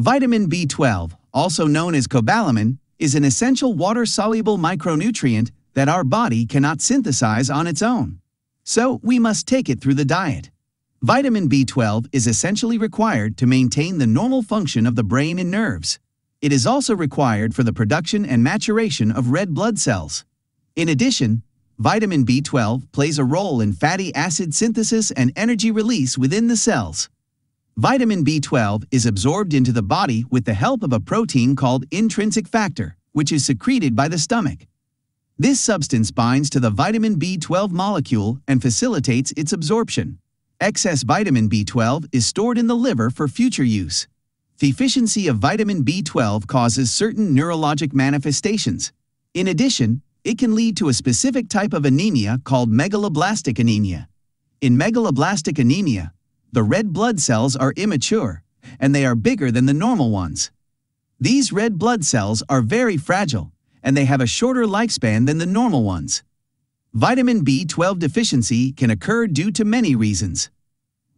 Vitamin B12, also known as cobalamin, is an essential water-soluble micronutrient that our body cannot synthesize on its own. So, we must take it through the diet. Vitamin B12 is essentially required to maintain the normal function of the brain and nerves. It is also required for the production and maturation of red blood cells. In addition, vitamin B12 plays a role in fatty acid synthesis and energy release within the cells. Vitamin B12 is absorbed into the body with the help of a protein called intrinsic factor, which is secreted by the stomach. This substance binds to the vitamin B12 molecule and facilitates its absorption. Excess vitamin B12 is stored in the liver for future use. Deficiency of vitamin B12 causes certain neurologic manifestations. In addition, it can lead to a specific type of anemia called megaloblastic anemia. In megaloblastic anemia, the red blood cells are immature, and they are bigger than the normal ones. These red blood cells are very fragile, and they have a shorter lifespan than the normal ones. Vitamin B12 deficiency can occur due to many reasons.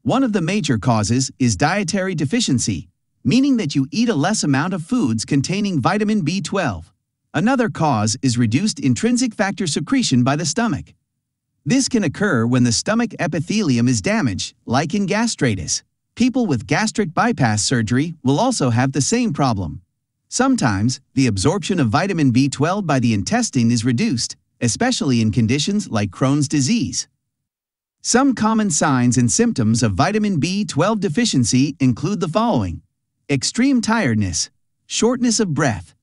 One of the major causes is dietary deficiency, meaning that you eat a less amount of foods containing vitamin B12. Another cause is reduced intrinsic factor secretion by the stomach. This can occur when the stomach epithelium is damaged, like in gastritis. People with gastric bypass surgery will also have the same problem. Sometimes, the absorption of vitamin B12 by the intestine is reduced, especially in conditions like Crohn's disease. Some common signs and symptoms of vitamin B12 deficiency include the following: extreme tiredness, shortness of breath,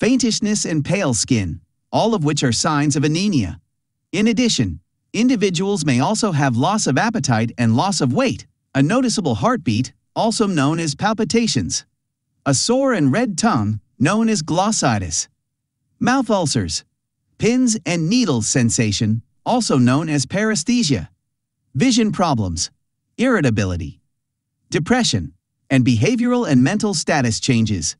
faintishness and pale skin, all of which are signs of anemia. In addition, individuals may also have loss of appetite and loss of weight, a noticeable heartbeat, also known as palpitations, a sore and red tongue, known as glossitis, mouth ulcers, pins and needles sensation, also known as paresthesia, vision problems, irritability, depression, and behavioral and mental status changes.